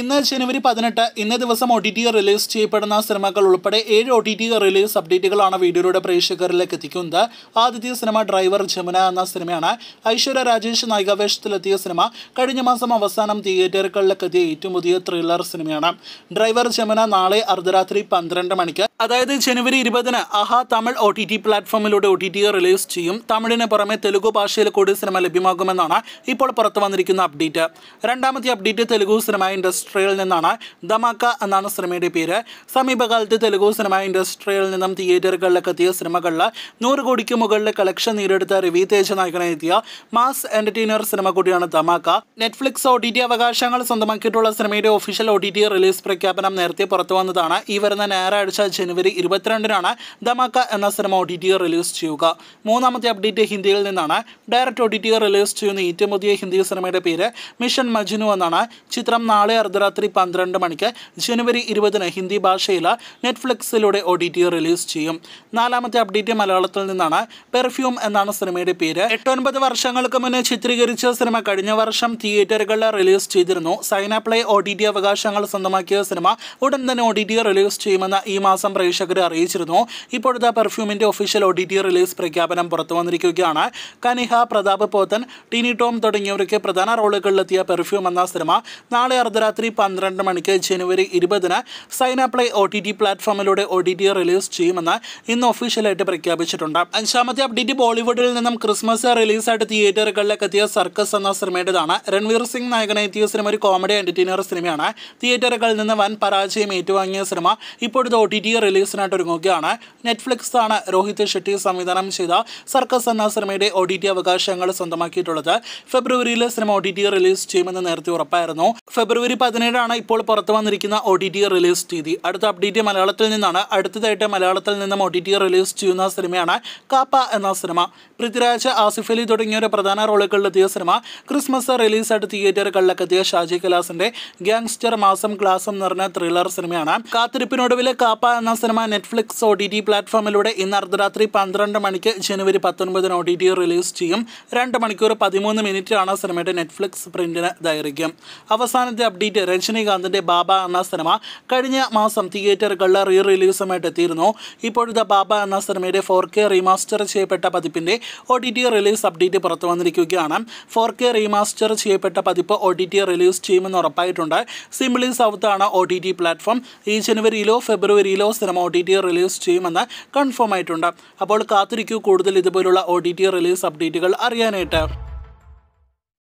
ഇന്ന് ജനുവരി 18 ഇന്ന ദിവസം OTT റിലീസ് ചെയ്യപ്പെടുന്ന സിനിമകൾ ഉൾപ്പെടെ 7 OTT റിലീസ് അപ്ഡേറ്റുകളാണ് വീഡിയോയുടെ പ്രേക്ഷകരിലേക്ക് എത്തിക്കുന്നത്. ആദ്യത്തെ സിനിമ ഡ്രൈവർ ജമുന എന്ന സിനിമയാണ്. ഐശ്വര്യ രാജേഷ് നായികാവേഷത്തിലെത്തിയ സിനിമ കഴിഞ്ഞ മാസം അവസാനം തിയേറ്ററുകളിലേക്ക് എത്തിയ ഏറ്റവും പുതിയ ത്രില്ലർ സിനിമയാണ്. ഡ്രൈവർ ജമുന നാളെ അർദ്ധരാത്രി 12 മണിക്ക് അതായത് ജനുവരി 20 ആഹാ തമിഴ് OTT പ്ലാറ്റ്ഫോമിലൂടെ OTT റിലീസ് ചെയ്യും. തമിഴിന് പുറമെ തെലുഗു ഭാഷയിൽ കൂടി സിനിമ ലഭ്യമാകുമെന്നാണ് ഇപ്പോൾ പുറത്തു വന്നിരിക്കുന്ന അപ്ഡേറ്റ്. രണ്ടാമത്തെ അപ്ഡേറ്റ് തെലുഗു സിനിമ ഇൻഡസ്ട്രി ിൽ നിന്നാണ്. ധമാക്ക എന്നാണ് സിനിമയുടെ പേര്. സമീപകാലത്ത് തെലുഗു സിനിമ ഇൻഡസ്ട്രിയിൽ നിന്നും തിയേറ്ററുകളിലേക്ക് എത്തിയ സിനിമകളിൽ 100 കോടിക്ക് മുകളിലെ കളക്ഷൻ നേടിയെടുത്ത രവി തേജ നായകനെത്തിയ മാസ് എന്റർടൈനർ സിനിമ കൂടിയാണ് ധമാക്ക. നെറ്റ്ഫ്ലിക്സ് OTT അവകാശങ്ങൾ സ്വന്തമാക്കിയിട്ടുള്ള സിനിമയുടെ ഒഫീഷ്യൽ OTT റിലീസ് പ്രഖ്യാപനം നേരത്തെ പുറത്തു വന്നതാണ്. ഈ വരുന്ന ഞായറാഴ്ച ജനുവരി 22 ധമാക്ക എന്ന സിനിമ OTT റിലീസ് ചെയ്യുക. മൂന്നാമത്തെ അപ്ഡേറ്റ് ഹിന്ദിയിൽ നിന്നാണ്. ഡയറക്റ്റ് OTT റിലീസ് ചെയ്യുന്ന ഏറ്റവും പുതിയ ഹിന്ദി സിനിമയുടെ പേര് മിഷൻ മജ്നു എന്നാണ്. ചിത്രം നാളെ അർദ്ധരാത്രി 12 മണിക്ക് ജനുവരി 20 ഹിന്ദി ഭാഷയിൽ നെറ്റ്ഫ്ലിക്സിലൂടെ OTT റിലീസ് ചെയ്യും. നാലാമത്തെ അപ്ഡേറ്റ് മലയാളത്തിൽ നിന്നാണ്. പെർഫ്യൂം എന്നാണ് സിനിമയുടെ പേര്. 8-9 വർഷങ്ങൾക്ക് മുന്നേ ചിത്രീകരിച്ച സിനിമ കഴിഞ്ഞ വർഷം തിയേറ്ററുകളിൽ റിലീസ് ചെയ്തിരുന്നു. സൈനാപ്ലേ OTT അവകാശങ്ങൾ സ്വന്തമാക്കിയ സിനിമ ഉടൻ തന്നെ OTT റിലീസ് ചെയ്യുമെന്ന് ഈ മാസം പ്രേക്ഷകരെ അറിയിച്ചിരുന്നു. ഇപ്പോഴത്തെ പെർഫ്യൂമിന്റെ ഒഫീഷ്യൽ OTT റിലീസ് പ്രഖ്യാപനം പുറത്തു വന്നിരിക്കുകയാണ്. കനിഹ, പ്രതാപ് പോത്തൻ, ടിനി ടോം തുടങ്ങിയവർക്ക് പ്രധാന റോളുകളിലെത്തിയ പെർഫ്യൂം എന്ന സിനിമ നാളെ അർദ്ധരാത്രി 12 മണിക്ക് ജനുവരി 20 സൈനാപ്ലേ OTT പ്ലാറ്റ്ഫോമിലൂടെ OTT റിലീസ് ചെയ്യുമെന്ന് ഇന്ന് ഒഫീഷ്യലായിട്ട് പ്രഖ്യാപിച്ചിട്ടുണ്ട്. അഞ്ചാമത്തെ അപ്ഡേറ്റ് ബോളിവുഡിൽ നിന്നും ക്രിസ്മസ് റിലീസായിട്ട് തിയേറ്ററുകളിലേക്ക് എത്തിയ സർക്കസ് എന്ന സിനിമയുടേതാണ്. രൺവീർ സിംഗ് നായകനായി എത്തിയ സിനിമ ഒരു കോമഡി എന്റർടൈനർ സിനിമയാണ്. തിയേറ്ററുകളിൽ നിന്ന് വൻ പരാജയം ഏറ്റുവാങ്ങിയ സിനിമ ഇപ്പോഴത്തെ OTT റിലീസിനായിട്ട് ഒരുങ്ങുകയാണ്. നെറ്റ്ഫ്ലിക്സ് ആണ് രോഹിത് ഷെട്ടി സംവിധാനം ചെയ്ത സർക്കസ് എന്ന സിനിമയുടെ OTT അവകാശങ്ങൾ സ്വന്തമാക്കിയിട്ടുള്ളത്. ഫെബ്രുവരിയിൽ സിനിമ OTT റിലീസ് ചെയ്യുമെന്ന് നേരത്തെ ഉറപ്പായിരുന്നു. ഫെബ്രുവരി 17 ഇപ്പോൾ പുറത്തു വന്നിരിക്കുന്ന OTT റിലീസ് തീയതി. അടുത്ത അപ്ഡേറ്റ് മലയാളത്തിൽ നിന്നാണ്. അടുത്തതായിട്ട് മലയാളത്തിൽ നിന്നും OTT റിലീസ് ചെയ്യുന്ന സിനിമയാണ് കാപ്പ എന്ന സിനിമ. പൃഥ്വിരാജ്, ആസിഫ് അലി തുടങ്ങിയവരുടെ പ്രധാന റോളുകളിലെത്തിയ സിനിമ ക്രിസ്മസ് റിലീസായിട്ട് തിയേറ്ററുകളിലെത്തിയ ഷാജി കലാസിന്റെ ഗാങ്സ്റ്റർ മാസം ക്ലാസും നിറഞ്ഞ ത്രില്ലർ സിനിമയാണ്. കാത്തിരിപ്പിനൊടുവിൽ കാപ്പ എന്ന സിനിമ നെറ്റ്ഫ്ലിക്സ് OTT പ്ലാറ്റ്ഫോമിലൂടെ ഇന്ന് അർദ്ധരാത്രി 12 മണിക്ക് ജനുവരി 19 OTT റിലീസ് ചെയ്യും. 2 മണിക്കൂർ 13 മിനിറ്റാണ് സിനിമയുടെ നെറ്റ്ഫ്ലിക്സ് പ്രിന്റിന് ദൈർഘ്യം. അവസാനത്തെ അപ്ഡേറ്റ് രജനീകാന്തിന്റെ ബാബ എന്ന സിനിമ കഴിഞ്ഞ മാസം തിയേറ്ററുകളിൽ റീ റിലീസുമായിട്ട് എത്തിയിരുന്നു. ഇപ്പോഴത്തെ ബാബ എന്ന സിനിമയുടെ 4K റീമാസ്റ്റർ ചെയ്യപ്പെട്ട പതിപ്പിന്റെ OTT റിലീസ് അപ്ഡേറ്റ് പുറത്തു വന്നിരിക്കുകയാണ്. 4K റീമാസ്റ്റർ ചെയ്യപ്പെട്ട പതിപ്പ് OTT റിലീസ് ചെയ്യുമെന്ന് ഉറപ്പായിട്ടുണ്ട്. സിംപ്ലി സൗത്ത് ആണ് OTT പ്ലാറ്റ്ഫോം. ഈ ജനുവരിയിലോ ഫെബ്രുവരിയിലോ സിനിമ OTT റിലീസ് ചെയ്യുമെന്ന് കൺഫേം ആയിട്ടുണ്ട്. അപ്പോൾ കാത്തിരിക്കൂ കൂടുതൽ ഇതുപോലുള്ള OTT റിലീസ് അപ്ഡേറ്റുകൾ അറിയാനായിട്ട്.